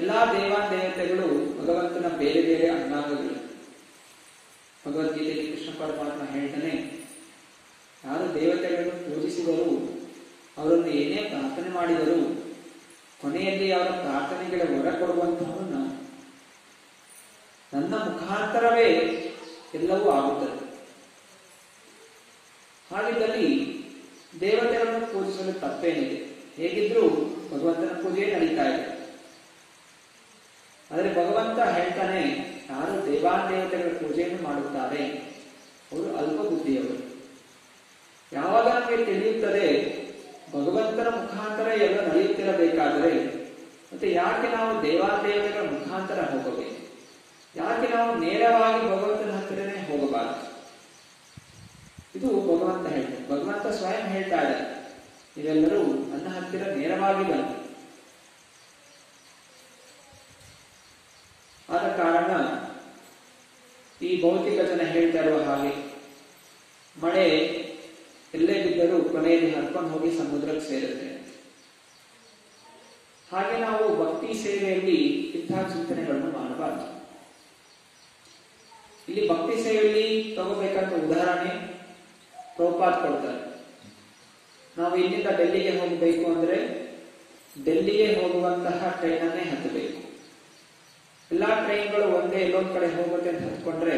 ಎಲ್ಲಾ ದೇವಾದೇವತೆಗಳು ಭಗವಂತನ ಬೇರೆ ಬೇರೆ ಅಂಗಾಂಗಗಳು. ಭಗವದ್ಗೀತೆಯಲ್ಲಿ ಕೃಷ್ಣ ಪರಮಾತ್ಮ ಹೇಳ್ತಾನೆ, ಯಾರು ದೇವತೆಗಳನ್ನು ಪೂಜಿಸಿದರು, ಅವರನ್ನು ಏನೇ ಪ್ರಾರ್ಥನೆ ಮಾಡಿದರು, ಕೊನೆಯಲ್ಲಿ ಅವರ ಪ್ರಾರ್ಥನೆಗಳ ಹೊರ ಕೊಡುವಂತಹವನ್ನು ನನ್ನ ಮುಖಾಂತರವೇ ಎಲ್ಲವೂ ಆಗುತ್ತದೆ. ಹಾಗಿದ್ದಲ್ಲಿ ದೇವತೆಗಳನ್ನು ಪೂಜಿಸಲು ತಪ್ಪೇನಿದೆ, ಹೇಗಿದ್ರೂ ಭಗವಂತನ ಪೂಜೆಯೇ ನಡೀತಾ ಇದೆ. ಆದರೆ ಭಗವಂತ ಹೇಳ್ತಾನೆ, ಯಾರು ದೇವಾದೇವತೆಗಳ ಪೂಜೆಯನ್ನು ಮಾಡುತ್ತಾರೆ ಅವರು ಅಲ್ಪ ಬುದ್ಧಿಯವರು. ಯಾವಾಗ ನಮಗೆ ತಿಳಿಯುತ್ತದೆ ಭಗವಂತನ ಮುಖಾಂತರ ಎಲ್ಲ ನಡೆಯುತ್ತಿರಬೇಕಾದರೆ ಮತ್ತೆ ಯಾಕೆ ನಾವು ದೇವಾದೇವತೆಗಳ ಮುಖಾಂತರ ಹೋಗಬೇಕು? ಯಾಕೆ ನಾವು ನೇರವಾಗಿ ಭಗವಂತನ ಹತ್ತಿರನೇ ಹೋಗಬಾರದು? ಇದು ಭಗವಂತ ಹೇಳ್ತಾರೆ. ಭಗವಂತ ಸ್ವಯಂ ಹೇಳ್ತಾ ಇದ್ದಾರೆ, ನೀವೆಲ್ಲರೂ ನನ್ನ ಹತ್ತಿರ ನೇರವಾಗಿ ಬನ್ನಿ. ಆದ ಕಾರಣ ಈ ಭೌತಿಕ ಜನ ಹೇಳ್ತಾ ಇರುವ ಹಾಗೆ ಮಳೆ ಎಲ್ಲೇ ಬಿದ್ದರೂ ಕೊನೆಯಲ್ಲಿ ಹರ್ಕೊಂಡು ಹೋಗಿ ಸಮುದ್ರಕ್ಕೆ ಸೇರುತ್ತೆ. ಹಾಗೆ ನಾವು ಭಕ್ತಿ ಸೇವೆಯಲ್ಲಿ ಇಂತಹ ಚಿಂತನೆಗಳನ್ನು ಮಾಡಬಾರದು. ಇಲ್ಲಿ ಭಕ್ತಿ ಸೇವೆಯಲ್ಲಿ ತಗೋಬೇಕಾದ ಉದಾಹರಣೆ ಪ್ರಭುಪಾದ ಕೊಡ್ತಾರೆ. ನಾವು ಇಲ್ಲಿಂದ ಡೆಲ್ಲಿಗೆ ಹೋಗಬೇಕು ಅಂದ್ರೆ ಡೆಲ್ಲಿಗೆ ಹೋಗುವಂತಹ ಟ್ರೈನನ್ನೇ ಹತ್ತಬೇಕು. ಎಲ್ಲಾ ಟ್ರೈನ್ಗಳು ಒಂದೇ ಎಲ್ಲೊಂದು ಕಡೆ ಹೋಗುತ್ತೆ ಅಂತ ಹತ್ಕೊಂಡ್ರೆ,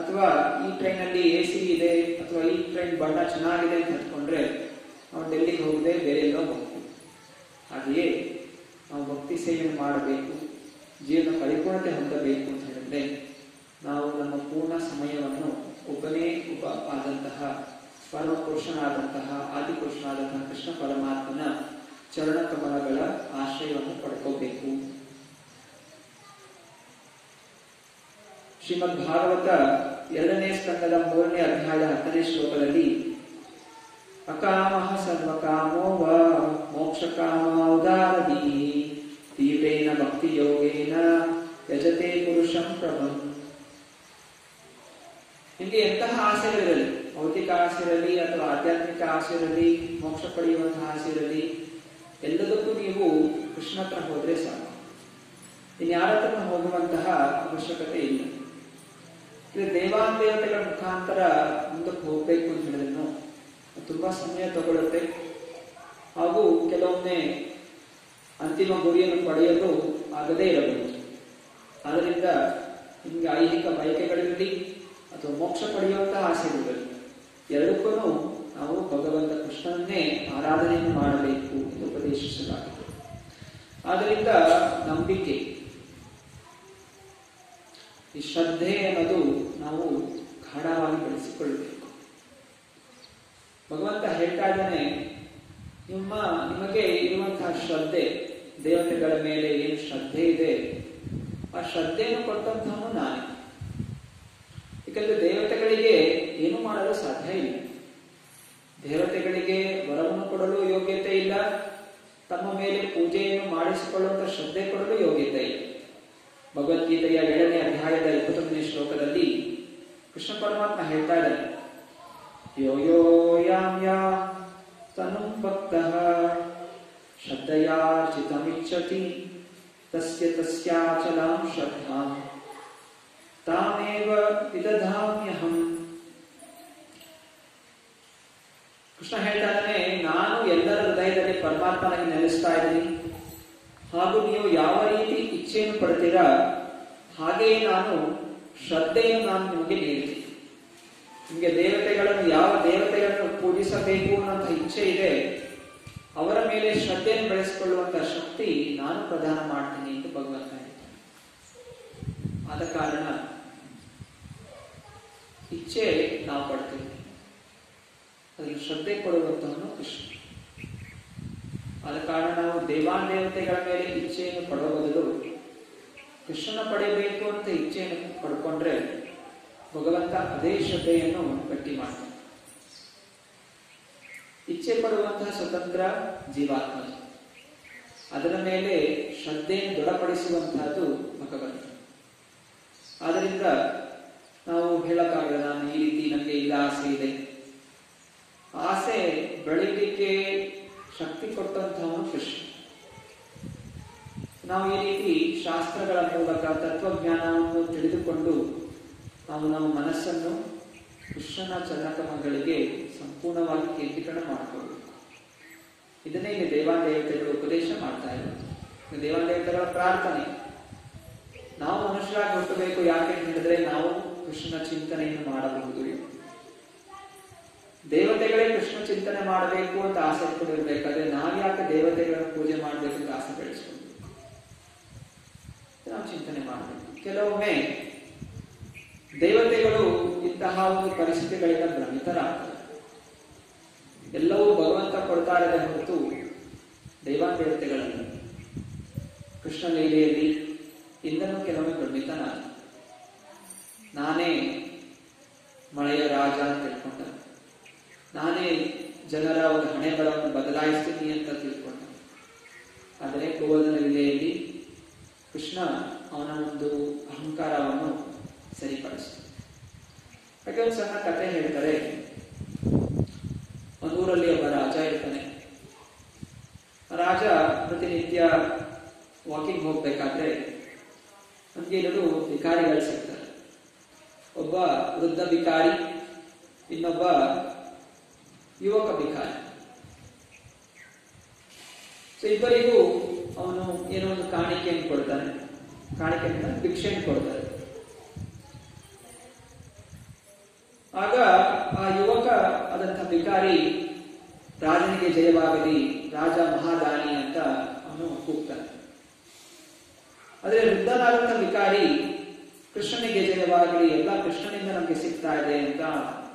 ಅಥವಾ ಈ ಟ್ರೈನ್ ಅಲ್ಲಿ AC ಇದೆ ಅಥವಾ ಈ ಟ್ರೈನ್ ಬಣ್ಣ ಚೆನ್ನಾಗಿದೆ ಅಂತ ಹತ್ಕೊಂಡ್ರೆ ನಾವು ಡೆಲ್ಲಿಗೆ ಹೋಗದೆ ಬೇರೆ ಎಲ್ಲೋ ಹೋಗ್ತೀವಿ. ಹಾಗೆಯೇ ನಾವು ಭಕ್ತಿ ಸೇವೆ ಮಾಡಬೇಕು, ಜೀವನ ಪರಿಪೂರ್ಣತೆ ಹೊಂದಬೇಕು ಅಂತ ಹೇಳಿದ್ರೆ ನಾವು ನಮ್ಮ ಪೂರ್ಣ ಸಮಯವನ್ನು ಒಬ್ಬ ಆದಂತಹ ಪರಮಪುರುಷನಾದಂತಹ ಆದಿಪುರುಷನಾದಂತಹ ಕೃಷ್ಣ ಪರಮಾತ್ಮನ ಚರಣ ಕಮಲಗಳ ಆಶ್ರಯವನ್ನು ಪಡ್ಕೋಬೇಕು. ಶ್ರೀಮದ್ ಭಾಗವತ 2ನೇ ಸ್ಕಂದದ 3ನೇ ಅಧ್ಯಾಯ 10ನೇ ಶ್ಲೋಕದಲ್ಲಿ ಅಕಾಮಃ ಸರ್ವಕಾಮೋ ವಾ ಮೋಕ್ಷಕಾಮ ಉದಾರದೀ ತೀವ್ರೇಣ ಭಕ್ತಿಯೋಗೇನ ಯಜತೆ ಪುರುಷಂ ಪ್ರಭಂ. ನಿಮಗೆ ಎಂತಹ ಆಸೆಗಳಿರಲಿ, ಭೌತಿಕ ಆಸೆ ಇರಲಿ ಅಥವಾ ಆಧ್ಯಾತ್ಮಿಕ ಆಸೆ ಇರಲಿ, ಮೋಕ್ಷ ಪಡೆಯುವಂತಹ ಆಸೆ ಇರಲಿ, ಎಲ್ಲದಕ್ಕೂ ನೀವು ಕೃಷ್ಣ ಹತ್ರ ಹೋದ್ರೆ ಸಾಕು. ಇನ್ಯಾರ ಹತ್ರ ಹೋಗುವಂತಹ ಅವಶ್ಯಕತೆ ಇಲ್ಲ. ದೇವಾದೇವತೆಗಳ ಮುಖಾಂತರ ಮುಂದಕ್ಕೆ ಹೋಗ್ಬೇಕು ಅಂತ ಹೇಳಿದ್ರು ತುಂಬಾ ಸಮಯ ತಗೊಳ್ಳುತ್ತೆ, ಹಾಗೂ ಕೆಲವೊಮ್ಮೆ ಅಂತಿಮ ಗುರಿಯನ್ನು ಪಡೆಯಲು ಆಗದೇ ಇರಬಹುದು. ಆದ್ದರಿಂದ ನಿಮ್ಗೆ ಐಹಿಕ ಬಯಕೆಗಳಿರಲಿ ಅಥವಾ ಮೋಕ್ಷ ಪಡೆಯುವಂತಹ ಆಸೆಗಳಿರಲಿ, ಎರಡಕ್ಕೂ ನಾವು ಭಗವಂತ ಕೃಷ್ಣನ್ನೇ ಆರಾಧನೆಯನ್ನು ಮಾಡಬೇಕು ಎಂದು ಉಪದೇಶಿಸಲಾಗಿದೆ. ಆದ್ದರಿಂದ ನಂಬಿಕೆ, ಈ ಶ್ರದ್ಧೆ ಅನ್ನೋದು ನಾವು ಗಾಢವಾಗಿ ಬೆಳೆಸಿಕೊಳ್ಳಬೇಕು. ಭಗವಂತ ಹೇಳ್ತಾ ಇದ್ದಾನೆ, ನಿಮಗೆ ಇರುವಂತಹ ಶ್ರದ್ಧೆ, ದೇವತೆಗಳ ಮೇಲೆ ಏನು ಶ್ರದ್ಧೆ ಇದೆ, ಆ ಶ್ರದ್ಧೆಯನ್ನು ಕೊಟ್ಟಂತಹ ನಾನೇ. ಯಾಕಂದ್ರೆ ದೇವತೆಗಳಿಗೆ ಏನು ಮಾಡಲು ಸಾಧ್ಯ ಇಲ್ಲ, ದೇವತೆಗಳಿಗೆ ವರವನ್ನು ಕೊಡಲು ಯೋಗ್ಯತೆ ಇಲ್ಲ, ತಮ್ಮ ಮೇಲೆ ಪೂಜೆಯನ್ನು ಮಾಡಿಸಿಕೊಳ್ಳುವಂತ ಶ್ರದ್ಧೆ ಕೊಡಲು ಯೋಗ್ಯತೆ ಇಲ್ಲ. ಭಗವದ್ಗೀತೆಯ 2ನೇ ಅಧ್ಯಾಯದ 21ನೇ ಶ್ಲೋಕದಲ್ಲಿ ಕೃಷ್ಣ ಪರಮಾತ್ಮ ಹೇಳ್ತಾ ಇದ್ದಾನೆ, ಯೋ ಯೋ ಯಾಂ ಯಾಂ ತನುಂ ಭಕ್ತಃ ಶ್ರದ್ಧಯಾರ್ಜಿತಮಿಚ್ಛತಿ ತಸ್ಯ ತಸ್ಯಾಚಲಾಂ ಶ್ರದ್ಧಾಂ ತಾಮೇವ ವಿದಧಾಮ್ಯಹಂ. ಕೃಷ್ಣ ಹೇಳ್ತಾನೆ, ನಾನು ಎಲ್ಲರ ಹೃದಯದಲ್ಲಿ ಪರಮಾತ್ಮನಾಗಿ ನೆಲೆಸ್ತಾ ಇದ್ದೀನಿ, ಹಾಗೂ ನೀವು ಯಾವ ರೀತಿ ಇಚ್ಛೆಯನ್ನು ಪಡ್ತೀರಾ ಹಾಗೆಯೇ ನಾನು ಶ್ರದ್ಧೆಯನ್ನು ನಿಮಗೆ ನೀಡ್ತೀನಿ. ನಿಮಗೆ ದೇವತೆಗಳನ್ನು, ಯಾವ ದೇವತೆಗಳನ್ನು ಪೂಜಿಸಬೇಕು ಅನ್ನೋಂಥ ಇಚ್ಛೆ ಇದೆ, ಅವರ ಮೇಲೆ ಶ್ರದ್ಧೆಯನ್ನು ಬೆಳೆಸಿಕೊಳ್ಳುವಂತಹ ಶಕ್ತಿ ನಾನು ಪ್ರದಾನ ಮಾಡ್ತೀನಿ ಎಂದು ಭಗವಂತ ಹೇಳ್ತಾನೆ. ಆದ ಕಾರಣ ಇಚ್ಛೆ ನಾವು ಪಡ್ತೀವಿ, ಅದನ್ನು ಶ್ರದ್ಧೆ ಕೊಡುವಂತಹನು ಕೃಷ್ಣ. ಆದ ಕಾರಣ ನಾವು ದೇವಾದೇವತೆಗಳ ಮೇಲೆ ಇಚ್ಛೆಯನ್ನು ಪಡುವ ಬದಲು ಕೃಷ್ಣನ ಪಡೆಯಬೇಕು ಅಂತ ಇಚ್ಛೆಯನ್ನು ಪಡ್ಕೊಂಡ್ರೆ ಭಗವಂತ ಅದೇ ಶ್ರದ್ಧೆಯನ್ನು ಗಟ್ಟಿ ಮಾಡ್ತಾನೆ. ಇಚ್ಛೆ ಪಡುವಂತಹ ಸ್ವತಂತ್ರ ಜೀವಾತ್ಮ, ಅದರ ಮೇಲೆ ಶ್ರದ್ಧೆಯನ್ನು ದೃಢಪಡಿಸುವಂತಹದ್ದು ಭಗವಂತ. ಆದ್ದರಿಂದ ನಾವು ಹೇಳಕ್ಕಾಗಲ್ಲ, ನಾನು ಈ ರೀತಿ ನಮಗೆ ಇಲ್ಲ ಆಸೆ ಇದೆ. ಆಸೆ ಬೆಳೀಲಿಕ್ಕೆ ಶಕ್ತಿ ಕೊಟ್ಟಂತಹ ಕೃಷ್ಣ. ನಾವು ಈ ರೀತಿ ಶಾಸ್ತ್ರಗಳ ಮೂಲಕ ತತ್ವಜ್ಞಾನವನ್ನು ತಿಳಿದುಕೊಂಡು ನಾವು ನಮ್ಮ ಮನಸ್ಸನ್ನು ಕೃಷ್ಣನ ಚರಣಕಮಗಳಿಗೆ ಸಂಪೂರ್ಣವಾಗಿ ಕೇಂದ್ರೀಕರಣ ಮಾಡಿಕೊಳ್ಳಬೇಕು. ಇದನ್ನೇ ಇಲ್ಲಿ ದೇವಾದೇವತೆಗಳು ಉಪದೇಶ ಮಾಡ್ತಾ ಇರೋದು, ದೇವಾದೇವತೆಗಳ ಪ್ರಾರ್ಥನೆ. ನಾವು ಮನುಷ್ಯರಾಗಿ ಹುಟ್ಟಬೇಕು, ಯಾಕೆ ಹೇಳಿದ್ರೆ ನಾವು ಕೃಷ್ಣನ ಚಿಂತನೆಯನ್ನು ಮಾಡಬಹುದು. ದೇವತೆಗಳೇ ಕೃಷ್ಣ ಚಿಂತನೆ ಮಾಡಬೇಕು ಅಂತ ಆಸೆ ಪಡಿರ್ಬೇಕಾದ್ರೆ ನಾವ್ಯಾಕೆ ದೇವತೆಗಳನ್ನು ಪೂಜೆ ಮಾಡಬೇಕು ಅಂತ ಆಸೆ ಬೆಳೆಸ್ಕೊಂಡು ನಾವು ಚಿಂತನೆ ಮಾಡಬೇಕು. ಕೆಲವೊಮ್ಮೆ ದೇವತೆಗಳು ಇಂತಹ ಒಂದು ಪರಿಸ್ಥಿತಿಗಳಿಂದ ಭ್ರಮಿತರಾಗ್ತದೆ. ಎಲ್ಲವೂ ಭಗವಂತ ಕೊಡ್ತಾರೆ ಹೊರತು ದೇವಾದೇವತೆಗಳನ್ನು ಕೃಷ್ಣ ಲೀಲೆಯಲ್ಲಿ ಇಂದನೂ ಕೆಲವೊಮ್ಮೆ ಭ್ರಮಿತನಾದ, ನಾನೇ ಮಳೆಯ ರಾಜ ಅಂತ ತಿಳ್ಕೊಂಡ, ನಾನೇ ಜನರ ಒಂದು ಹಣೆ ಬರವನ್ನು ಬದಲಾಯಿಸ್ತೀನಿ ಅಂತ ತಿಳ್ಕೊಂಡ. ಆದರೆ ಗೋವರ್ಧನ ಲೀಲೆಯಲ್ಲಿ ಕೃಷ್ಣ ಅವನ ಒಂದು ಅಹಂಕಾರವನ್ನು ಸರಿಪಡಿಸ್ತಾನೆ. ಹಾಗೆ ಒಂದು ಸಣ್ಣ ಕಥೆ ಹೇಳ್ತಾರೆ. ಒಂದೂರಲ್ಲಿ ಒಬ್ಬ ರಾಜ ಇರ್ತಾನೆ. ರಾಜ ಪ್ರತಿನಿತ್ಯ ವಾಕಿಂಗ್ ಹೋಗ್ಬೇಕಾದ್ರೆ ನಮ್ಗೆ ಎರಡು ಭಿಕಾರಿಗಳು ಸಿಗ್ತಾರೆ. ಒಬ್ಬ ವೃದ್ಧ ಭಿಕಾರಿ, ಇನ್ನೊಬ್ಬ ಯುವಕ ಭಿಕಾರಿ. ಸೊ ಇಬ್ಬರಿಗೂ ಅವನು ಏನೋ ಒಂದು ಕಾಣಿಕೆಯನ್ನು ಕೊಡ್ತಾನೆ. ಕಾಣಿಕೆಯನ್ನು ಭಿಕ್ಷೆಯನ್ನು ಕೊಡ್ತಾರೆ. ಆಗ ಆ ಯುವಕ ಆದಂತಹ ಭಿಕಾರಿ ರಾಜನಿಗೆ ಜಯವಾಗಲಿ, ರಾಜ ಮಹಾದಾನಿ ಅಂತ ಅವನು ಕೂಗ್ತಾನೆ. ಆದರೆ ವೃದ್ಧನಾದಂತಹ ಭಿಕಾರಿ ಕೃಷ್ಣನಿಗೆ ಜಯವಾಗಲಿ, ಎಲ್ಲ ಕೃಷ್ಣನಿಂದ ನಮಗೆ ಸಿಗ್ತಾ ಇದೆ ಅಂತ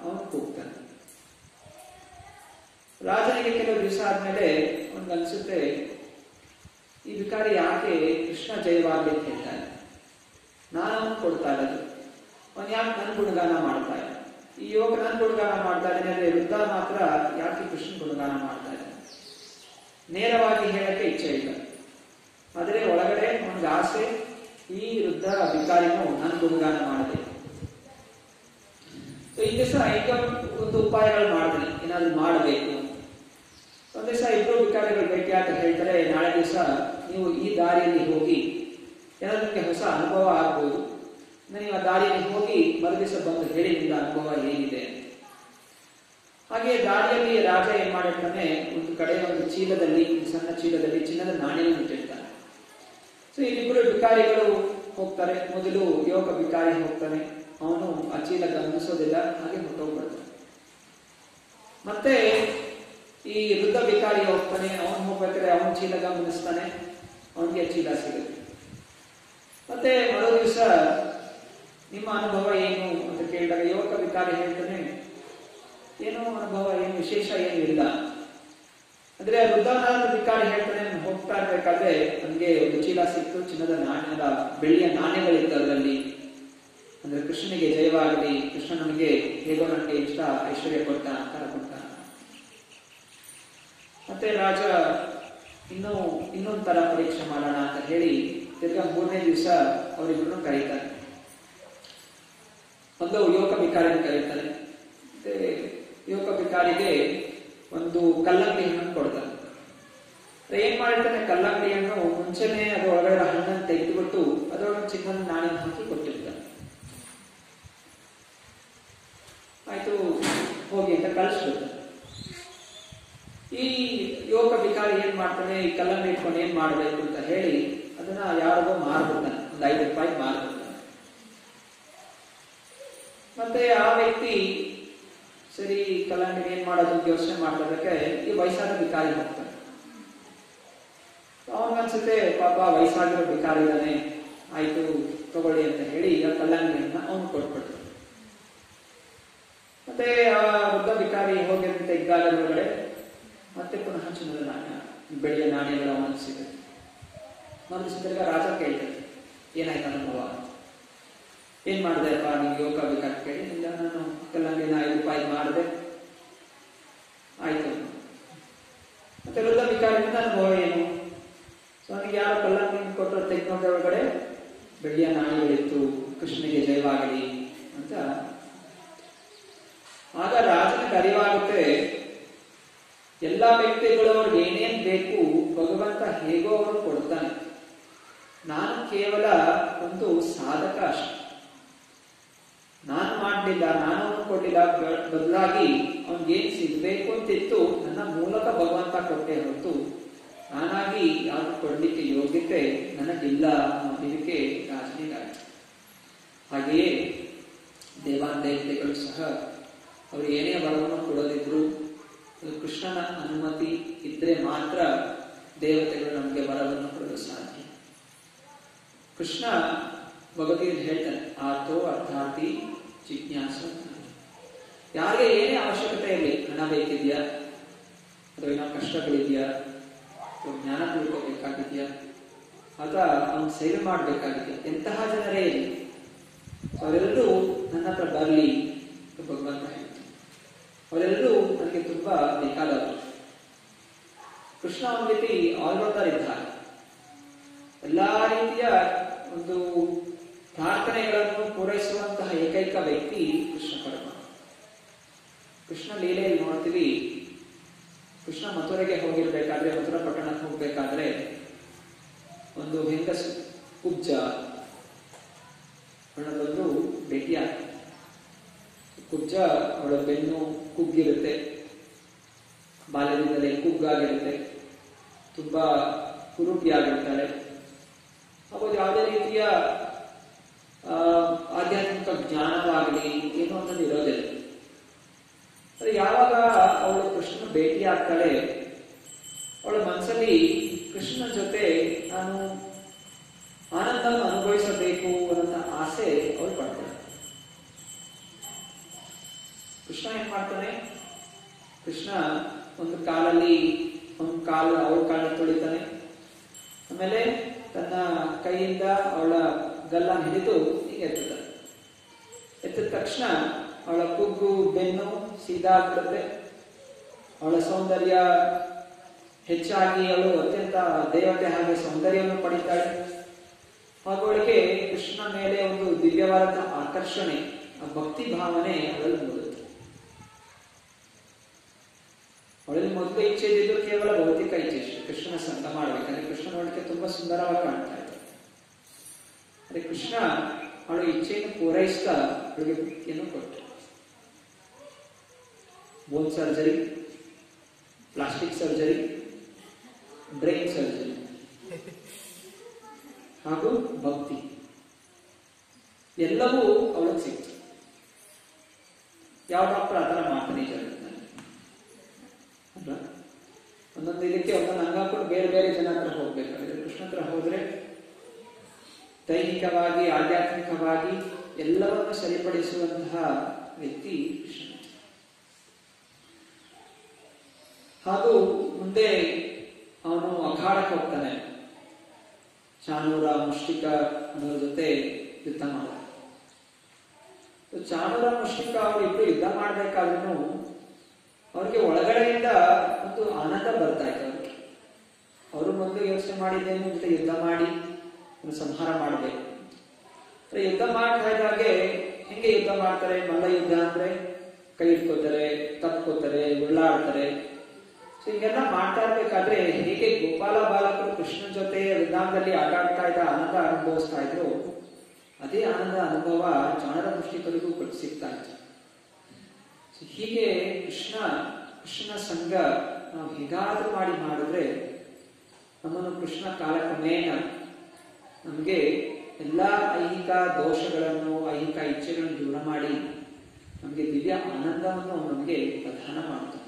ಅವನು ಕೂಗ್ತಾನೆ. ರಾಜನಿಗೆ ಕೆಲವು ದಿವಸ ಆದ್ಮೇಲೆ ಅವನಿಗನ್ಸುತ್ತೆ, ಈ ಭಿಕಾರಿ ಯಾಕೆ ಕೃಷ್ಣ ಜಯವಾಗಲಿ ಅಂತ ಹೇಳ್ತಾನೆ, ನಾನು ಅವನು ಕೊಡ್ತಾ ಇರೋದು, ಅವನು ಯಾಕೆ ನನ್ನ ಗುಣಗಾನ ಮಾಡ್ತಾ ಇಲ್ಲ, ಈ ಯುವಕ ನಾನು ಗುಣಗಾನ ಮಾಡ್ತಾ ಇದ್ದಾನೆ, ಅಂದ್ರೆ ವೃದ್ಧ ಮಾತ್ರ ಯಾಕೆ ಕೃಷ್ಣ ಗುಣಗಾನ ಮಾಡ್ತಾ ಇದ್ದಾನೆ. ನೇರವಾಗಿ ಹೇಳಕ್ಕೆ ಇಚ್ಛೆ ಇಲ್ಲ, ಆದರೆ ಒಳಗಡೆ ಅವನಿಗೆ ಆಸೆ, ಈ ವೃದ್ಧ ಅಧಿಕಾರಿನೂ ನಾನು ಗುಣಗಾನ ಮಾಡಿದೆ. ಈ ದಿವಸ ಒಂದು ಉಪಾಯಗಳು ಮಾಡಿದ್ರೆ ಏನಾದ್ರು ಮಾಡಬೇಕು. ಒಂದ್ ದಿವಸ ಇಬ್ರು ಅಧಿಕಾರಿಗಳು ಭೇಟಿಯಾಗ ಹೇಳ್ತಾರೆ, ನಾಳೆ ದಿವಸ ನೀವು ಈ ದಾರಿಯಲ್ಲಿ ಹೋಗಿ, ಏನಾದ್ರೂ ನಿಮಗೆ ಹೊಸ ಅನುಭವ ಆಗ್ಬೋದು, ನೀವು ಆ ದಾರಿಯಲ್ಲಿ ಹೋಗಿ ಮರು ದಿವಸ ಬಂದು ಹೇಳಿ ನಿಮ್ಗೆ ಅನುಭವ ಏನಿದೆ. ಹಾಗೆ ದಾರಿಯಲ್ಲಿ ರಾಜ ಏನ್ ಮಾಡಿರ್ತಾನೆ, ಒಂದು ಕಡೆ ಒಂದು ಚೀಲದಲ್ಲಿ, ಒಂದು ಸಣ್ಣ ಚೀಲದಲ್ಲಿ ಚಿನ್ನದ ನಾಣ್ಯವನ್ನು ಇಟ್ಟಿರ್ತಾನೆ. ಸೊ ಇಲ್ಲಿಬ್ರು ಭಿಕಾರಿಗಳು ಹೋಗ್ತಾರೆ. ಮೊದಲು ಯುವಕ ಭಿಕಾರಿ ಹೋಗ್ತಾನೆ, ಅವನು ಆ ಚೀಲ ಗಮನಿಸೋದಿಲ್ಲ, ಹಾಗೆ ಹೊಟ್ಟೋಗ್ಬರ್ತಾನೆ. ಮತ್ತೆ ಈ ವೃದ್ಧ ಭಿಕಾರಿ ಹೋಗ್ತಾನೆ, ಅವನು ಹೋಗ್ಬೇಕಾದ್ರೆ ಅವನ ಚೀಲ ಗಮನಿಸ್ತಾನೆ, ಅವನಿಗೆ ಚೀಲ ಸಿಗುತ್ತೆ. ಮತ್ತೆ ಮರು ದಿವಸ ನಿಮ್ಮ ಅನುಭವ ಏನು ಅಂತ ಕೇಳಿದಾಗ ಯುವಕ ಭಿಕಾರಿ ಹೇಳ್ತಾನೆ, ಏನೋ ಅನುಭವ ಏನು ವಿಶೇಷ ಏನು ಇಲ್ಲ. ಅಂದ್ರೆ ವೃದ್ಧನಾದ ಭಿಕಾರಿ ಹೇಳ್ತಾನೆ, ಹೋಗ್ತಾ ಇರ್ಬೇಕಾದ್ರೆ ನನಗೆ ಒಂದು ಚೀಲ ಸಿಕ್ತು, ಚಿನ್ನದ ನಾಣ್ಯದ ಬೆಳ್ಳಿಯ ನಾಣ್ಯಗಳಿತ್ತು, ಅದರಲ್ಲಿ ಅಂದ್ರೆ ಕೃಷ್ಣನಿಗೆ ಜಯವಾಗಲಿ, ಕೃಷ್ಣ ನನಗೆ ಹೇಗೋ ನನಗೆ ಇಷ್ಟ ಐಶ್ವರ್ಯ ಕೊಡ್ತಾನ. ಮತ್ತೆ ರಾಜ ಇನ್ನೊಂದು ತರ ಪರೀಕ್ಷೆ ಮಾಡೋಣ ಅಂತ ಹೇಳಿ ತಿರ್ಗಾ ಮೂರನೇ ದಿವಸ ಅವರಿಬ್ರು ಕರೀತಾನೆ. ಒಂದು ಯುವಕ ಭಿಕಾರಿನ ಕರೀತಾನೆ, ಮತ್ತೆ ಯುವಕ ಭಿಕಾರಿಗೆ ಒಂದು ಕಲ್ಲಂಗಡಿ ಹಣ್ಣು ಕೊಡ್ತಾನೆ. ಏನ್ ಮಾಡಿರ್ತಾನೆ, ಕಲ್ಲಂಗಡಿ ಹಣ್ಣು ಮುಂಚೆನೆ ಅದರೊಳಗಡೆ ಹಣ್ಣನ್ನು ತೆಗೆದುಬಿಟ್ಟು ಅದರೊಳಗೆ ಚಿನ್ನದ ನಾಣ್ಯ ಹಾಕಿ ಕೊಟ್ಟಿರ್ತಾನೆ. ಆಯ್ತು ಹೋಗಿ ಅಂತ ಕಳಿಸ್ಬಿಡ್ತಾನೆ. ಈ ಯುವಕ ಭಿಕಾರಿ ಏನ್ ಮಾಡ್ತಾನೆ, ಈ ಕಲ್ಲನ್ನು ಇಟ್ಕೊಂಡು ಏನ್ ಮಾಡಬೇಕು ಅಂತ ಹೇಳಿ ಅದನ್ನ ಯಾರಿಗೋ ಮಾರ್ಬಿಡ್ತಾನೆ, ಒಂದು 5 ರೂಪಾಯಿ ಮಾರ್ಬಿಡ್ತಾನೆ. ಮತ್ತೆ ಆ ವ್ಯಕ್ತಿ ಸರಿ ಕಲ್ಲಂಗಡಿ ಏನ್ ಮಾಡೋದು ಯೋಚನೆ ಮಾಡೋದಕ್ಕೆ ಈ ವಯಸ್ಸಾದ ಭಿಕಾರಿ ಹೋಗ್ತಾನೆ. ಅವನಿಗನ್ಸುತ್ತೆ, ಪಾಪ ವಯಸ್ಸಾಗಿರೋ ಭಿಕಾರಿ ಇದ್ದಾನೆ, ಆಯ್ತು ತಗೊಳ್ಳಿ ಅಂತ ಹೇಳಿ ಈಗ ಕಲ್ಲಂಗಡಿಯನ್ನ ಅವನು ಕೊಟ್ಬಿಡ್ತಾನೆ. ಮತ್ತೆ ಆ ವೃದ್ಧ ಭಿಕಾರಿ ಹೋಗಿ ತೆಗ್ದಾಗ ಒಳಗಡೆ ಮತ್ತೆ ಪುನಃ ಚಿನ್ನದ ನಾಣ್ಯ, ಬೆಳ್ಳಿಯ ನಾಣ್ಯಗಳ ಅವನು ಸಿಗುತ್ತೆ. ಮನಸ್ಸಿದ್ದಾಗ ರಾಜ ಕೇಳ್ತಾರೆ, ಏನಾಯ್ತು ಅನುಭವ, ಏನ್ ಮಾಡಿದೆ ಅಪ್ಪ ನಿಮ್ಗೆ ಯೋಗ ಬೇಕಾಗಿ ಕೇಳಿ, ಇಲ್ಲ ನಾನು ಕಲ್ಲಂಗಡಿನ 5 ರೂಪಾಯಿ ಮಾಡಿದೆ ಆಯ್ತು. ಮತ್ತೆ ವೃದ್ಧ ಭಿಕಾರಿಯಿಂದ ಅನುಭವ ಏನು, ಸೊ ನನಗೆ ಯಾರೋ ಕಲ್ಲಂಗಡಿನ ಕೊಟ್ಟರು, ತೆಗೆದುಕೊಂಡ ಒಳಗಡೆ ಬೆಳ್ಳಿಯ ನಾಣ್ಯಗಳಿತ್ತು, ಕೃಷ್ಣನಿಗೆ ಜಯವಾಗಲಿ ಅಂತ. ಆಗ ರಾಜನಿಗೆ ಅರಿವಾಗುತ್ತೆ, ಎಲ್ಲ ವ್ಯಕ್ತಿಗಳು ಅವ್ರಿಗೆ ಏನೇನ್ ಬೇಕು ಭಗವಂತ ಹೇಗೋ ಅವರು ಕೊಡ್ತಾನೆ, ನಾನು ಕೇವಲ ಒಂದು ಸಾಧಕ ಅಷ್ಟೆ. ನಾನು ಮಾಡಲಿಲ್ಲ, ನಾನು ಅಂದ್ಕೊಂಡಿಲ್ಲ, ಬದಲಾಗಿ ಅವನಿಗೇನು ಸಿಗಬೇಕು ಅಂತಿತ್ತು ನನ್ನ ಮೂಲಕ ಭಗವಂತ ಕೊಟ್ಟೆ ಹೊರತು ನಾನಾಗಿ ಯಾರು ಕೊಡಲಿಕ್ಕೆ ಯೋಗ್ಯತೆ ನನಗಿಲ್ಲ ಅನ್ನೋದಕ್ಕೆ ರಾಜನಿಗಾಯಿತು. ಹಾಗೆಯೇ ದೇವಾದೇವತೆಗಳು ಸಹ ಅವರು ಏನೇ ವರವನ್ನು ಕೊಡದಿದ್ರು ಕೃಷ್ಣನ ಅನುಮತಿ ಇದ್ದರೆ ಮಾತ್ರ ದೇವತೆಗಳು ನಮಗೆ ವರವನ್ನು ಕೊಡಲು ಸಾಧ್ಯ. ಕೃಷ್ಣ ಭಗವದ್ಗೀತೆ ಹೇಳ್ತಾನೆ, ಆತೋ ಅರ್ಥಾರ್ಥಿ ಜಿಜ್ಞಾಸು. ಯಾರಿಗೆ ಏನೇ ಅವಶ್ಯಕತೆ ಇರಲಿ, ಹಣ ಬೇಕಿದೆಯಾ, ಅಥವಾ ಏನೋ ಕಷ್ಟಗಳಿದೆಯಾ, ಅಥವಾ ಜ್ಞಾನ ತಿಳ್ಕೋಬೇಕಾಗಿದೆಯಾ, ಅಥವಾ ಅವನು ಸೇವೆ ಮಾಡಬೇಕಾಗಿದೆಯಾ, ಎಂತಹ ಜನರೇ ಇರಲಿ ಅವರೆಲ್ಲರೂ ನನ್ನ ಹತ್ರ ಬರಲಿ ಭಗವಂತ ಹೇಳ್ತಾನೆ. ಅವರೆಲ್ಲರೂ ನನಗೆ ತುಂಬಾ ಬೇಕಾದವರು. ಕೃಷ್ಣ ಒಂದು ರೀತಿ ಆಲ್ರೌಂಡರ್ ಇದ್ದಾರೆ. ಎಲ್ಲ ರೀತಿಯ ಒಂದು ಪ್ರಾರ್ಥನೆಗಳನ್ನು ಪೂರೈಸುವಂತಹ ಏಕೈಕ ವ್ಯಕ್ತಿ ಕೃಷ್ಣ ಪರಮಾತ್ಮ. ಕೃಷ್ಣ ಲೀಲೆಯಲ್ಲಿ ನೋಡ್ತೀವಿ, ಕೃಷ್ಣ ಮಥುರೆಗೆ ಹೋಗಿರ್ಬೇಕಾದ್ರೆ, ಮಥುರಾ ಪಟ್ಟಣಕ್ಕೆ ಹೋಗ್ಬೇಕಾದ್ರೆ ಒಂದು ಹೆಂಗಸು ಕುಬ್ಜ ಅವಳನ್ನು ಭೇಟಿಯ ಕುಬ್ಜ, ಅವಳ ಬೆನ್ನು ಕುಗ್ಗಿರುತ್ತೆ, ಬಾಲ್ಯದಿಂದಲೇ ಕುಗ್ಗಾಗಿರುತ್ತೆ, ತುಂಬಾ ಕುರುಪಿಯಾಗಿರ್ತಾಳೆ. ಅವರು ಯಾವುದೇ ರೀತಿಯ ಆಧ್ಯಾತ್ಮಿಕ ಜ್ಞಾನವಾಗಲಿ ಏನೋ ಅನ್ನೋದು ಇರೋದಿಲ್ಲ. ಯಾವಾಗ ಅವಳು ಕೃಷ್ಣನ ಭೇಟಿಯಾಗ್ತಾಳೆ, ಅವಳ ಮನಸ್ಸಲ್ಲಿ ಕೃಷ್ಣನ ಜೊತೆ ನಾನು ಆನಂದ ಅನುಭವಿಸಬೇಕು ಅನ್ನೋ ಆಸೆ ಅವಳು ಪಡ್ತಾಳೆ. ಕೃಷ್ಣ ಏನ್ ಮಾಡ್ತಾನೆ, ಕೃಷ್ಣ ಒಂದು ಕಾಲಲ್ಲಿ ಒಂದು ಕಾಲು ಅವಳ ಕಾಲ ತೊಳಿತಾನೆ, ಆಮೇಲೆ ತನ್ನ ಕೈಯಿಂದ ಅವಳ ಗಲ್ಲ ಹಿಡಿದು ಹೀಗೆ ಎತ್ತುತ್ತಾನೆ. ಎತ್ತಿದ ತಕ್ಷಣ ಅವಳ ಕುಗ್ಗು ಬೆನ್ನು ಸೀದಾ ಆಗ್ತದೆ, ಅವಳ ಸೌಂದರ್ಯ ಹೆಚ್ಚಾಗಿ ಅವಳು ಅತ್ಯಂತ ದೇವತೆ ಹಾಗೆ ಸೌಂದರ್ಯವನ್ನು ಪಡೀತಾಳೆ. ಹಾಗೂ ಅವಳಿಗೆ ಕೃಷ್ಣ ಮೇಲೆ ಒಂದು ದಿವ್ಯವಾದ ಆಕರ್ಷಣೆ, ಆ ಭಕ್ತಿ ಭಾವನೆ ಅವಳಲ್ಲಿ ಮೂಡುತ್ತೆ. ಅವಳಲ್ಲಿ ಮೊದಲು ಇಚ್ಛೆ ಇದ್ದು ಕೇವಲ ಭೌತಿಕ ಇಚ್ಛೆ, ಕೃಷ್ಣನ ಸಂತ ಮಾಡಬೇಕಂದ್ರೆ ಕೃಷ್ಣ ನೋಡಕ್ಕೆ ತುಂಬಾ ಸುಂದರವಾಗಿ ಕಾಣ್ತಾ ಇದ್ದಾರೆ. ಅದೇ ಕೃಷ್ಣ ಅವಳ ಇಚ್ಛೆಯನ್ನು ಪೂರೈಸ್ತಾ ಅವಳಿಗೆ ಭಕ್ತಿಯನ್ನು ಕೊಟ್ಟು bone surgery, plastic surgery, brain surgery ಹಾಗೂ ಭಕ್ತಿ ಎಲ್ಲವೂ ಅವಳಿಗೆ ಸಿಕ್ತು. ಯಾವ ಡಾಕ್ಟರ್ ಆ ಥರ ಮಾಡ್ತಾನೆ ಜಗತ್ತಿನಲ್ಲಿ? ಒಂದೊಂದು ಇದಕ್ಕೆ ಒಂದೊಂದು ಅಂಗ ಕೂಡ ಬೇರೆ ಬೇರೆ ಜನ ಹತ್ರ ಹೋಗ್ಬೇಕಾದ್ರೆ, ಕೃಷ್ಣ ಹತ್ರ ಹೋದ್ರೆ ದೈಹಿಕವಾಗಿ ಆಧ್ಯಾತ್ಮಿಕವಾಗಿ ಎಲ್ಲವನ್ನು ಸರಿಪಡಿಸುವಂತಹ ವ್ಯಕ್ತಿ ಕೃಷ್ಣ. ಹಾಗೂ ಮುಂದೆ ಅವನು ಅಖಾಡಕ್ಕೆ ಹೋಗ್ತಾನೆ, ಚಾಣೂರ ಮುಷ್ಟಿಕ ಅನ್ನೋರ ಜೊತೆ ಯುದ್ಧ ಮಾಡ್ತಾನೆ. ಚಾಣೂರ ಮುಷ್ಟಿಕ ಅವರಿಬ್ರು ಯುದ್ಧ ಮಾಡಬೇಕಾದ್ರೂ ಅವ್ರಿಗೆ ಒಳಗಡೆಯಿಂದ ಒಂದು ಆನಂದ ಬರ್ತಾ ಇತ್ತು. ಅವ್ರಿಗೆ ಅವರು ಮೊದಲು ಯೋಚನೆ ಮಾಡಿದ್ದೇನು, ಜೊತೆ ಯುದ್ಧ ಮಾಡಿ ಸಂಹಾರ ಮಾಡಬೇಕು. ಯುದ್ಧ ಮಾಡ್ತಾ ಇದ್ದಾಗೆ ಹೆಂಗೆ ಯುದ್ಧ ಮಾಡ್ತಾರೆ? ಮಲ್ಲ ಯುದ್ಧ ಅಂದ್ರೆ ಕೈ ಇಟ್ಕೋತಾರೆ, ತಪ್ಕೋತಾರೆ, ಉಳ್ಳಾಡ್ತಾರೆ. ಸೊ ಹೀಗೆಲ್ಲ ಮಾಡ್ತಾ ಇರ್ಬೇಕಾದ್ರೆ ಹೇಗೆ ಗೋಪಾಲ ಬಾಲಕರು ಕೃಷ್ಣನ ಜೊತೆ ವೃಂದಾವನದಲ್ಲಿ ಆಟ ಆಡ್ತಾ ಇದ್ದ ಆನಂದ ಅನುಭವಿಸ್ತಾ ಇದ್ರು, ಅದೇ ಆನಂದ ಅನುಭವ ಚಾಣರ ಮುಷ್ಟಿಕರಿಗೂ ಸಿಗ್ತಾ ಇತ್ತು. ಹೀಗೆ ಕೃಷ್ಣನ ಸಂಘ ನಾವು ಹೇಗಾದ್ರೂ ಮಾಡಿ ಮಾಡಿದ್ರೆ ನಮ್ಮನ್ನು ಕೃಷ್ಣ ಕಾಲಕ್ರಮೇಣ ನಮಗೆ ಎಲ್ಲ ಐಹಿಕ ದೋಷಗಳನ್ನು, ಐಹಿಕ ಇಚ್ಛೆಗಳನ್ನು ದೂರ ಮಾಡಿ ನಮಗೆ ದಿವ್ಯ ಆನಂದವನ್ನು ನಮಗೆ ಪ್ರದಾನ ಮಾಡ್ತಾನೆ.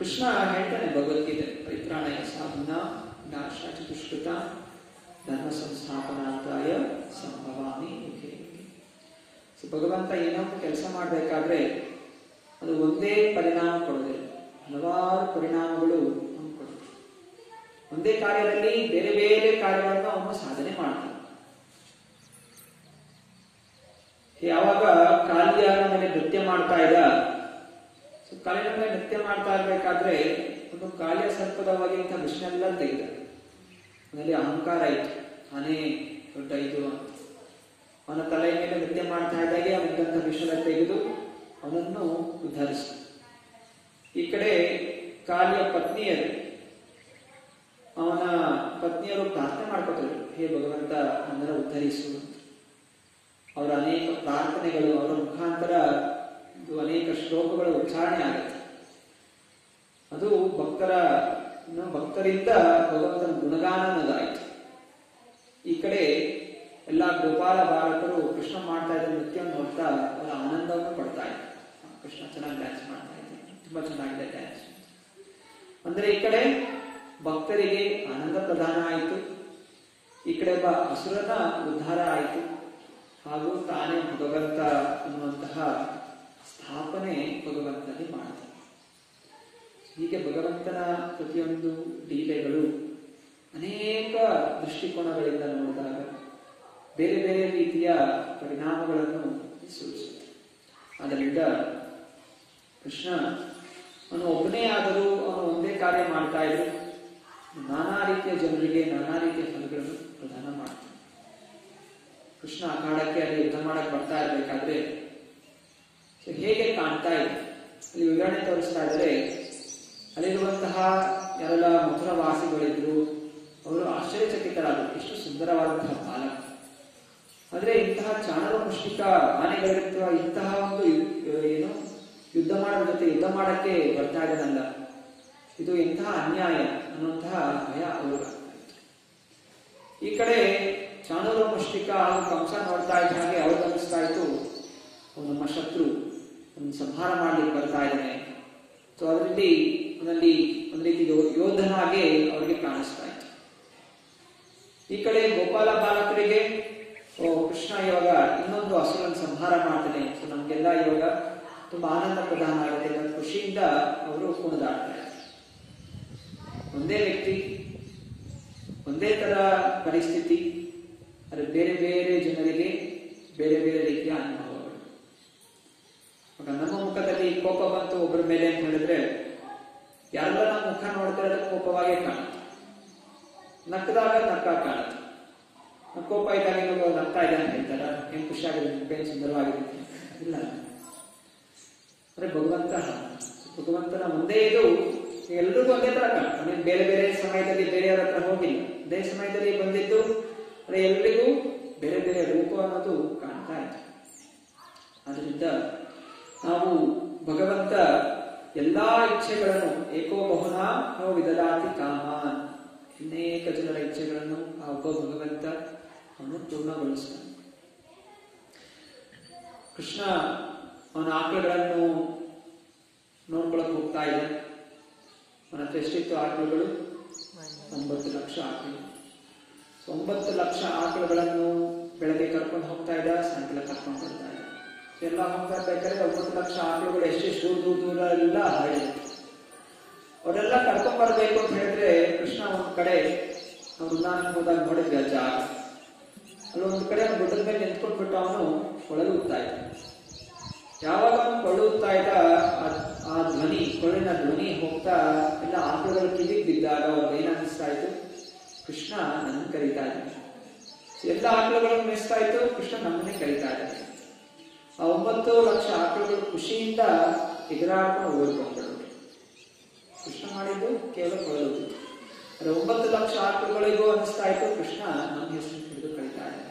ಕೃಷ್ಣ ಹೇಳ್ತಾನೆ ಭಗವದ್ಗೀತೆ, ಪರಿತ್ರಾಣಾಯ ಸಾಧುನಾ ನಾಶಾಯ ಚತುಷ್ಕೃತಾಂ ಧರ್ಮ ಸಂಸ್ಥಾಪನಾರ್ಥಾಯ ಸಂಭವಾಮಿ. ಸೊ ಭಗವಂತ ಏನಾದರೂ ಕೆಲಸ ಮಾಡಬೇಕಾದ್ರೆ ಅದು ಒಂದೇ ಪರಿಣಾಮ ಕೊಡೋದಿಲ್ಲ, ಹಲವಾರು ಪರಿಣಾಮಗಳು ಕೊಡುತ್ತೆ. ಒಂದೇ ಕಾರ್ಯದಲ್ಲಿ ಬೇರೆ ಬೇರೆ ಕಾರ್ಯಗಳನ್ನು ಅವನು ಸಾಧನೆ ಮಾಡ್ತಾನೆ. ಯಾವಾಗ ಕಾಲಿಯಾರ ಮೇಲೆ ನೃತ್ಯ ಮಾಡ್ತಾ ಇದ್ದ, ಸೊ ಕಾಲಿನ ಮೇಲೆ ನೃತ್ಯ ಮಾಡ್ತಾ ಇರಬೇಕಾದ್ರೆ ಒಂದು ಕಾಲಿಯ ಸರ್ಪದವಾಗಿ ಇಂಥ ವಿಷ್ಣೆಲ್ಲ ತೆಗೆದ, ಅದರಲ್ಲಿ ಅಹಂಕಾರ ಇತ್ತು, ನಾನೇ ದೊಡ್ಡ ಇದು ಅಂತ. ಅವನ ತಲೆಯ ಮೇಲೆ ನೃತ್ಯ ಮಾಡ್ತಾ ಇದ್ದಾಗೆ ಅವನಿದ್ದಂಥ ವಿಷಯ ತೆಗೆದು ಅವನನ್ನು ಉದ್ಧರಿಸಿದ. ಈ ಕಡೆ ಕಾಲಿಯ ಪತ್ನಿಯರು ಅವನ ಪತ್ನಿಯರು ಪ್ರಾರ್ಥನೆ ಮಾಡ್ಕೊತಾರೆ, ಹೇ ಭಗವಂತ ನನ್ನ ಉದ್ಧರಿಸು. ಅವರ ಅನೇಕ ಪ್ರಾರ್ಥನೆಗಳು, ಅವರ ಮುಖಾಂತರ ಅನೇಕ ಶ್ಲೋಕಗಳ ಉಚ್ಚಾರಣೆ ಆಗುತ್ತೆ. ಅದು ಭಕ್ತರಿಂದ ಭಗವಂತನ ಗುಣಗಾನದಾಯಿತು. ಈ ಕಡೆ ಎಲ್ಲ ಗೋಪಾಲ ಬಾಲಕರು ಕೃಷ್ಣ ಮಾಡ್ತಾ ಇದ್ದ ನೃತ್ಯ ನೋಡ್ತಾ ಅವರ ಆನಂದವನ್ನು ಪಡ್ತಾ ಇದ್ದಾರೆ. ಕೃಷ್ಣ ಚೆನ್ನಾಗಿ ಡ್ಯಾನ್ಸ್ ಮಾಡ್ತಾ ಇದ್ದಾರೆ, ತುಂಬಾ ಚೆನ್ನಾಗಿದೆ ಡ್ಯಾನ್ಸ್ ಅಂದ್ರೆ. ಈ ಕಡೆ ಭಕ್ತರಿಗೆ ಆನಂದ ಪ್ರದಾನ ಆಯಿತು, ಈ ಕಡೆ ಒಬ್ಬ ಅಸುರನ ಉದ್ಧಾರ ಆಯಿತು, ಹಾಗೂ ತಾನೇ ಭಗವಂತ ಅನ್ನುವಂತಹ ಸ್ಥಾಪನೆ ಭಗವಂತನಲ್ಲಿ ಮಾಡ್ತಾರೆ. ಹೀಗೆ ಭಗವಂತನ ಪ್ರತಿಯೊಂದು ಲೀಲೆಗಳು ಅನೇಕ ದೃಷ್ಟಿಕೋನಗಳಿಂದ ನೋಡಿದಾಗ ಬೇರೆ ಬೇರೆ ರೀತಿಯ ಪರಿಣಾಮಗಳನ್ನು ಸೂಚಿಸುತ್ತೆ. ಆದ್ದರಿಂದ ಕೃಷ್ಣ ಅವನು ಒಬ್ಬನೇ ಆದರೂ ಅವನು ಒಂದೇ ಕಾರ್ಯ ಮಾಡ್ತಾ ಇದ್ರು ನಾನಾ ರೀತಿಯ ಜನರಿಗೆ ನಾನಾ ರೀತಿಯ ಫಲಗಳನ್ನು ಪ್ರದಾನ ಮಾಡ್ತಾನೆ. ಕೃಷ್ಣ ಅಖಾಡಕ್ಕೆ ಅಲ್ಲಿ ಯುದ್ಧ ಮಾಡಕ್ಕೆ ಬರ್ತಾ ಇರಬೇಕಾದ್ರೆ ಹೇಗೆ ಕಾಣ್ತಾ ಇದೆ ಅಲ್ಲಿ ವಿವರಣೆ ತೋರಿಸ್ತಾ ಇದ್ರೆ, ಅಲ್ಲಿರುವಂತಹ ಯಾರೆಲ್ಲ ಮಧುರ ವಾಸಿಗಳಿದ್ರು ಅವರು ಆಶ್ಚರ್ಯಚಕಿತರಾದರು, ಎಷ್ಟು ಸುಂದರವಾದಂತಹ ಬಾಲಕ. ಆದ್ರೆ ಇಂತಹ ಚಾಣರ ಮುಷ್ಟಿಕ ಆನೆಗಳಿರುವ ಇಂತಹ ಒಂದು ಏನು ಯುದ್ಧ ಮಾಡೋ ಜೊತೆ ಯುದ್ಧ ಮಾಡಕ್ಕೆ ಬರ್ತಾ ಇರೋದಲ್ಲ, ಇದು ಎಂತಹ ಅನ್ಯಾಯ ಅನ್ನುವಂತಹ ಭಯ ಅವರು. ಈ ಕಡೆ ಚಾಣೂರ ಮುಷ್ಟಿಕ ಹಾಗೂ ಕಂಸ ನೋಡ್ತಾ ಇದ್ದ ಹಾಗೆ ಅವ್ರು ಅನಿಸ್ತಾ ಇತ್ತು, ನಮ್ಮ ಶತ್ರು ಸಂಹಾರ ಮಾಡಲಿಕ್ಕೆ ಬರ್ತಾ ಇದ್ದಾನೆ. ಸೊ ಅದರಲ್ಲಿ ಒಂದ್ ರೀತಿ ಯೋಧನಾಗೆ ಅವ್ರಿಗೆ ಕಾಣಿಸ್ತಾ ಇತ್ತು. ಈ ಕಡೆ ಗೋಪಾಲ ಬಾಲಕರಿಗೆ ಕೃಷ್ಣ ಇವಾಗ ಇನ್ನೊಂದು ಹಸುರನ್ನ ಸಂಹಾರ ಮಾಡ್ತಾನೆ, ಸೊ ನಮ್ಗೆಲ್ಲ ಇವಾಗ ತುಂಬಾ ಆನಂದ ಪ್ರದಾನ ಆಗುತ್ತೆ ಅನ್ನೋ ಖುಷಿಯಿಂದ ಅವರು ಕುಣಿದಾಡ್ತಾರೆ. ಒಂದೇ ವ್ಯಕ್ತಿ, ಒಂದೇ ತರ ಪರಿಸ್ಥಿತಿ, ಅದು ಬೇರೆ ಬೇರೆ ಜನರಿಗೆ ಬೇರೆ ಬೇರೆ ರೀತಿಯ ಅನುಭವಗಳು. ನಮ್ಮ ಮುಖದಲ್ಲಿ ಕೋಪ ಬಂತು ಒಬ್ಬರ ಮೇಲೆ ಅಂತ ಹೇಳಿದ್ರೆ ಯಾರೆಲ್ಲ ನಮ್ಮ ಮುಖ ನೋಡ್ತಾರೆ ಕೋಪವಾಗೇ ಕಾಣುತ್ತೆ, ನಕ್ಕದಾಗ ನಕ್ಕ ಕಾಣುತ್ತೆ, ಕೋಪ ಇದ್ದಾಗ ನಗ್ತಾ ಇದೆ ಅಂತ ಹೇಳ್ತಾರ, ಏನ್ ಖುಷಿಯಾಗಿದೆ ಏನ್ ಸುಂದರವಾಗಿದೆ ಇಲ್ಲ. ಅಂದ್ರೆ ಭಗವಂತನ ಮುಂದೆ ಇದು ಎಲ್ರಿಗೂ ಒಂದೇ ತರ ಕಾಣುತ್ತೆ. ಬೇರೆ ಬೇರೆ ಸಮಯದಲ್ಲಿ ಬೇರೆಯವರ ಹತ್ರ ಹೋಗಿಲ್ಲ, ಅದೇ ಸಮಯದಲ್ಲಿ ಬಂದಿದ್ದು ಅಂದ್ರೆ ಎಲ್ರಿಗೂ ಬೇರೆ ಬೇರೆ ರೂಪ ಅನ್ನೋದು ಕಾಣ್ತಾ ಇದೆ. ಆದ್ರಿಂದ ನಾವು ಭಗವಂತ ಎಲ್ಲಾ ಇಚ್ಛೆಗಳನ್ನು ಏಕೋಬಹುನ ನೋ ವಿದಲಾತಿ ಕಾಮಾನ್, ಅನೇಕ ಜನರ ಇಚ್ಛೆಗಳನ್ನು ಆ ಒಬ್ಬ ಭಗವಂತ ಅವನು ಪೂರ್ಣಗೊಳಿಸ್ತಾನೆ. ಕೃಷ್ಣ ಅವನ ಆಕಳಗಳನ್ನು ನೋಡ್ಕೊಳಕ್ ಹೋಗ್ತಾ ಇದೆ. ಅವನ ಹತ್ರ ಎಷ್ಟಿತ್ತು ಆಕಳುಗಳು? 9 ಲಕ್ಷ ಆಕಳು. 9 ಲಕ್ಷ ಆಕಳುಗಳನ್ನು ಬೆಳಗ್ಗೆ ಕರ್ಕೊಂಡು ಹೋಗ್ತಾ ಇದ್ದ, ಸಾಯಂಕಾಲ ಕರ್ಕೊಂಡು ಬರ್ತಾ ಇದ್ದ. ಎಲ್ಲ ಹೋಗ್ತಾ ಇರ್ಬೇಕಾದ್ರೆ 9 ಲಕ್ಷ ಆಕಳುಗಳು ಎಷ್ಟೆಷ್ಟು ದೂರ ದೂರ ಎಲ್ಲ ಹರಡಿತ್ತು. ಅವರೆಲ್ಲ ಕರ್ಕೊಂಡ್ ಬರ್ಬೇಕು ಅಂತ ಹೇಳಿದ್ರೆ ಕೃಷ್ಣ ಒಂದ್ ಕಡೆ ವೃಂದಾವನ ಹೋದಾಗ ನೋಡಿದ್ವಿ ಜಾಗ, ಅಲ್ಲೊಂದು ಕಡೆ ಅವ್ನು ಗುಡ್ಡದ ಮೇಲೆ ನಿಂತ್ಕೊಂಡ್ಬಿಟ್ಟು ಅವನು ಕೊಳಲುತ್ತಾ ಇದ್ದ. ಯಾವಾಗ ಅವನು ಕೊಳಲುತ್ತಾ ಇದ್ದ ಆ ಧ್ವನಿ, ಕೊಳಿನ ಧ್ವನಿ ಹೋಗ್ತಾ ಎಲ್ಲ ಆಕಳುಗಳ ಕಿವಿಗೆ ಬಿದ್ದಾಗ ಅವ್ರಿಗೆ ಏನ್ ಅನ್ನಿಸ್ತಾ ಇತ್ತು? ಕೃಷ್ಣ ನನ್ನ ಕರೀತಾ ಇದ್ದಾನೆ. ಎಲ್ಲ ಆಕಳುಗಳನ್ನು ಅನ್ನಿಸ್ತಾ ಇತ್ತು ಕೃಷ್ಣ ನಮ್ಮನ್ನೇ ಕರೀತಾ ಇದ್ದಾನೆ. ಆ 9 ಲಕ್ಷ ಆಕಳುಗಳು ಖುಷಿಯಿಂದ ಎದುರಾಡ್ಕೊಂಡು ಓಡ್ಕೊಂಡ್ಬಿಡು. ಕೃಷ್ಣ ಮಾಡಿದ್ದು ಕೇವಲ ಕೊಳಲು. 9 ಲಕ್ಷ ಆಕಳುಗಳಿಗೂ ಅನಿಸ್ತಾ ಇತ್ತು ಕೃಷ್ಣ ನನ್ನ ಹೆಸರು ಹಿಡಿದು ಕರೀತಾ ಇದ್ದಾನೆ.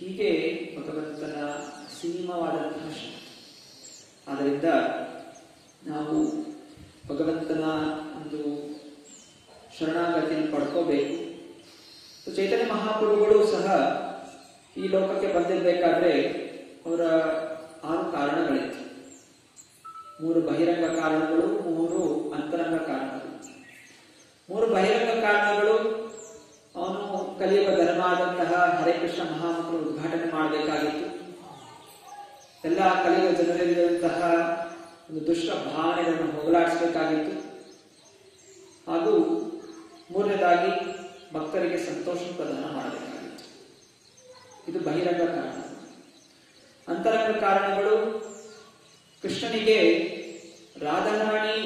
ಹೀಗೆ ಭಗವಂತನ ಸೀಮವಾದಂತಹ ಶಕ್ತಿ. ಆದ್ದರಿಂದ ನಾವು ಭಗವಂತನ ಒಂದು ಶರಣಾಗತಿಯನ್ನು ಪಡ್ಕೋಬೇಕು. ಚೈತನ್ಯ ಮಹಾಪ್ರಭುಗಳು ಸಹ ಈ ಲೋಕಕ್ಕೆ ಬಂದಿರಬೇಕಾದ್ರೆ ಅವರ 6 ಕಾರಣಗಳಿತ್ತು. 3 ಬಹಿರಂಗ ಕಾರಣಗಳು, 3 ಅಂತರಂಗ ಕಾರಣಗಳು. 3 ಬಹಿರಂಗ ಕಾರಣಗಳು ಅವನು ಕಲಿಯುವ ಧರ್ಮ ಆದಂತಹ ಹರೇ ಕೃಷ್ಣ ಮಹಾಮಂತ್ರ ಉದ್ಘಾಟನೆ ಮಾಡಬೇಕಾಗಿತ್ತು. ಎಲ್ಲ ಕಲಿಯುವ ಜನರಲ್ಲಿರುವಂತಹ ಒಂದು ದುಷ್ಟ ಭಾವನೆಗಳನ್ನು ಹೋಗಲಾಡಿಸಬೇಕಾಗಿತ್ತು. ಹಾಗೂ 3ನೇದಾಗಿ ಭಕ್ತರಿಗೆ ಸಂತೋಷ ಪ್ರದಾನ ಮಾಡಬೇಕಾಗಿತ್ತು. ಇದು ಬಹಿರಂಗ ಕಾರಣ. ಅಂತರಂಗ ಕಾರಣಗಳು, ಕೃಷ್ಣನಿಗೆ ರಾಧಾರಾಣಿ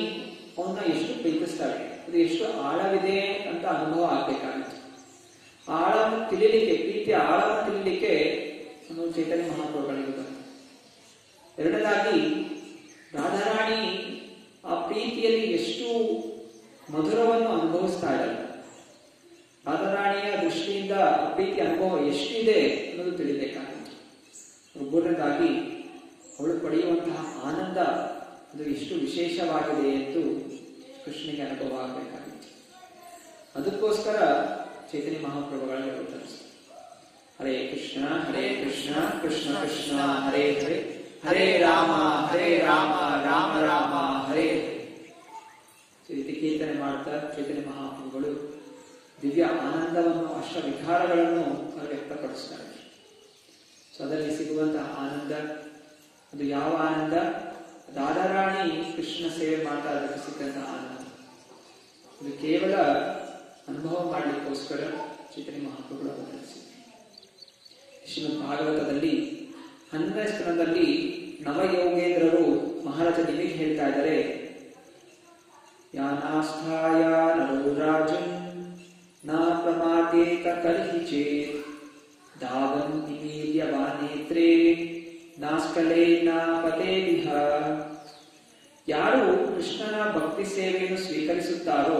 ಅವನ್ನ ಎಷ್ಟು ಪ್ರೀತಿಸ್ತಾಳೆ, ಅದು ಎಷ್ಟು ಆಳವಿದೆ ಅಂತ ಅನುಭವ ಆಗ್ಬೇಕಾಗಿತ್ತು. ಆಳವನ್ನು ತಿಳಿಲಿಕ್ಕೆ, ಪ್ರೀತಿಯ ಆಳವನ್ನು ತಿಳಿಲಿಕ್ಕೆ ಅವನು ಚೈತನ್ಯ ಮಹಾಪ್ರಭುಗಳಿಗೆ ಬಂದ. 2ನೇದಾಗಿ ರಾಧಾರಾಣಿ ಆ ಪ್ರೀತಿಯಲ್ಲಿ ಎಷ್ಟು ಮಧುರವನ್ನು ಅನುಭವಿಸ್ತಾ ಇದ್ದಾಳೆ, ಪ್ರೀತಿ ಅನುಭವ ಎಷ್ಟಿದೆ ಅನ್ನೋದು ತಿಳಿಬೇಕಾಗುತ್ತೆ. ಒಬ್ಬರನ್ನಾಗಿ ಅವಳು ಪಡೆಯುವಂತಹ ಆನಂದ ಅದು ಎಷ್ಟು ವಿಶೇಷವಾಗಿದೆ ಎಂದು ಕೃಷ್ಣನಿಗೆ ಅನುಭವ ಆಗಬೇಕಾಗುತ್ತೆ. ಅದಕ್ಕೋಸ್ಕರ ಚೈತನ್ಯ ಮಹಾಪ್ರಭುಗಳನ್ನು ಉತ್ತರಿಸಿ ಹರೇ ಕೃಷ್ಣ ಹರೇ ಕೃಷ್ಣ ಕೃಷ್ಣ ಕೃಷ್ಣ ಹರೇ ಹರೇ ಹರೇ ರಾಮ ಹರೇ ರಾಮ ರಾಮ ರಾಮ ಹರೇ ರೀತಿ ಕೀರ್ತನೆ ಮಾಡ್ತಾ ಚೈತನ್ಯ ಮಹಾಪ್ರಭುಗಳು ದಿವ್ಯ ಆನಂದವನ್ನು ಅಷ್ಟ ವಿಕಾರಗಳನ್ನು ವ್ಯಕ್ತಪಡಿಸ್ತಾರೆ. ಸೊ ಅದರಲ್ಲಿ ಸಿಗುವಂತಹ ಆನಂದ ಅದು ಯಾವ ಆನಂದ? ರಾಧಾರಾಣಿ ಕೃಷ್ಣ ಸೇವೆ ಮಾಡ್ತಾ ಅದಕ್ಕೆ ಸಿಕ್ಕಂತಹ ಆನಂದ ಅದು ಕೇವಲ ಅನುಭವ ಮಾಡಲಿಕ್ಕೋಸ್ಕರ ಚೈತನ್ಯ ಮಹಾಪ್ರಭುಗಳು ಅವತರಿಸಿದರು. ಶ್ರೀಮದ್ ಭಾಗವತದಲ್ಲಿ 12ನೇ ಸ್ಥಾನದಲ್ಲಿ ನವಯೋಗೇಂದ್ರರು ಮಹಾರಾಜನಿಗೆ ಹೇಳ್ತಾ ಇದ್ದಾರೆ, ಯಾನಾಸ್ಥಾಯ ನರೋ ರಾಜನ್ ನ ಪ್ರಮಾದೇತ ಕಲ್ಹಿ ಚೇತ್ ಧಾವನ್ ನಿಮೀಲ್ಯವಾ ನೇತ್ರೇ ನಾಸ್ಕಲೇ ನ ಪತೇ ವಿಹ. ಯಾರು ಕೃಷ್ಣನ ಭಕ್ತಿ ಸೇವೆಯನ್ನು ಸ್ವೀಕರಿಸುತ್ತಾರೋ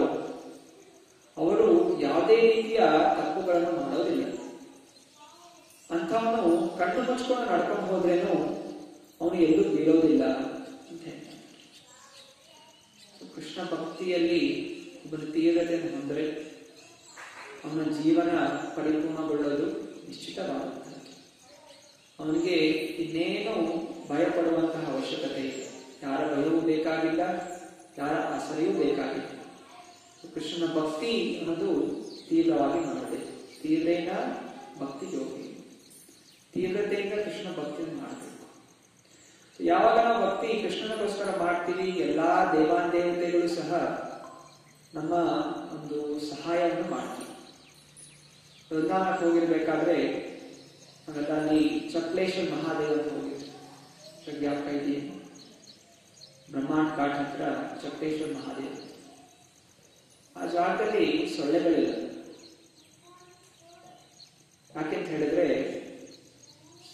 ಅವರು ಯಾವುದೇ ರೀತಿಯ ತಪ್ಪುಗಳನ್ನು ಮಾಡೋದಿಲ್ಲ. ಅಂಥವನು ಕಣ್ಣು ಮುಚ್ಕೊಂಡು ನಡ್ಕೊಂಡು ಹೋದ್ರೇನು ಅವನು ಎಲ್ಲೂ ಬೀಳೋದಿಲ್ಲ ಅಂತ ಹೇಳ್ತಾನೆ. ಕೃಷ್ಣ ಭಕ್ತಿಯಲ್ಲಿ ಒಬ್ಬರು ತೀವ್ರತೆಯನ್ನು ಹೊಂದರೆ ಅವನ ಜೀವನ ಪರಿಪೂರ್ಣಗೊಳ್ಳೋದು ನಿಶ್ಚಿತವಾಗುತ್ತೆ. ಅವನಿಗೆ ಇನ್ನೇನು ಭಯಪಡುವಂತಹ ಅವಶ್ಯಕತೆ ಇಲ್ಲ, ಯಾರ ಭಯವೂ ಬೇಕಾಗಿಲ್ಲ, ಯಾರ ಆಸರೆಯೂ ಬೇಕಾಗಿಲ್ಲ. ಕೃಷ್ಣನ ಭಕ್ತಿ ಅನ್ನೋದು ತೀವ್ರವಾಗಿ ಮಾಡಬೇಕು. ತೀವ್ರೆಯಿಂದ ಭಕ್ತಿ ಯೋಗಿ, ತೀವ್ರತೆಯಿಂದ ಕೃಷ್ಣ ಭಕ್ತಿಯನ್ನು ಮಾಡಬೇಕು. ಯಾವಾಗ ನಾವು ಭಕ್ತಿ ಕೃಷ್ಣನಗೋಸ್ಕರ ಮಾಡ್ತೀವಿ, ಎಲ್ಲಾ ದೇವಾಂದೇವತೆಗಳು ಸಹ ನಮ್ಮ ಒಂದು ಸಹಾಯವನ್ನು ಮಾಡ್ತೀವಿ. ವೃಂದಾವನಕ್ಕೆ ಹೋಗಿರ್ಬೇಕಾದ್ರೆ ಅಲ್ಲಿ ಚಕ್ಲೇಶ್ವರ ಮಹಾದೇವನ ಹೋಗಿದ್ರು, ಶಗ್ಯಾಪ್ತ ಇದೆಯೇನು ಬ್ರಹ್ಮಾಂಡ ಘಾಟ್ ಹತ್ರ ಚಕ್ಲೇಶ್ವರ ಮಹಾದೇವ. ಆ ಜಾಗದಲ್ಲಿ ಸೊಳ್ಳೆಗಳಿಲ್ಲ. ಯಾಕೆಂತ ಹೇಳಿದ್ರೆ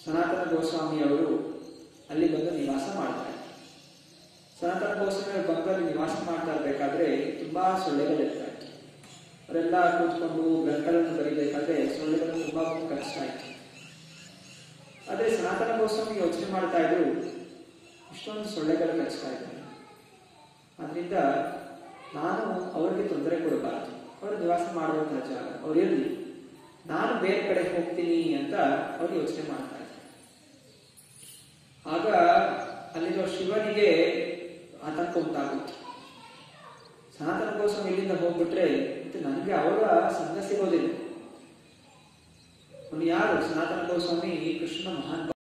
ಸನಾತನ ಗೋಸ್ವಾಮಿಯವರು ಅಲ್ಲಿ ಬಂದು ನಿವಾಸ ಮಾಡ್ತಾರೆ. ಸನಾತನ ಗೋಸ್ವಾಮಿಯವರು ಬಂದಲ್ಲಿ ನಿವಾಸ ಮಾಡ್ತಾ ಇರಬೇಕಾದ್ರೆ ತುಂಬಾ ಸೊಳ್ಳೆಗಳಿರ್ತಾರೆ. ಅವರೆಲ್ಲ ಕೂತ್ಕೊಂಡು ಗ್ರಂಥಗಳನ್ನು ಬರೀಬೇಕಾದ್ರೆ ಸೊಳ್ಳೆಗಳು ತುಂಬಾ ಕಷ್ಟ ಆಯ್ತು. ಆದರೆ ಸನಾತನ ಗೋಸ್ವಾಮಿ ಯೋಚನೆ ಮಾಡ್ತಾ ಇದ್ರು, ಇಷ್ಟೊಂದು ಸೊಳ್ಳೆಗಳು ಕಷ್ಟ ಇದ್ದಾರೆ, ಅದರಿಂದ ನಾನು ಅವ್ರಿಗೆ ತೊಂದರೆ ಕೊಡಬಾರ್ದು, ಅವರು ನಿವಾಸ ಮಾಡುವಂತಹ ಜಾಗ ಅವ್ರು ಇರಲಿ, ನಾನು ಬೇರೆ ಕಡೆ ಹೋಗ್ತೀನಿ ಅಂತ ಅವ್ರು ಯೋಚನೆ ಮಾಡ್ತಾ ಇದ್ರು. ಆಗ ಅಲ್ಲಿರೋ ಶಿವನಿಗೆ ಆತಂಕ ಉಂಟಾಗುತ್ತೆ. ಸನಾತನ ಗೋಸ್ವಾಮಿ ಇಲ್ಲಿಂದ ಹೋಗ್ಬಿಟ್ರೆ ಮತ್ತೆ ನನಗೆ ಅವರ ಸಂಘ ಸಿಗೋದಿಲ್ಲ. ಅವನು ಯಾರು? ಸನಾತನ ಗೋಸ್ವಾಮಿ ಕೃಷ್ಣ ಮಹಾನ್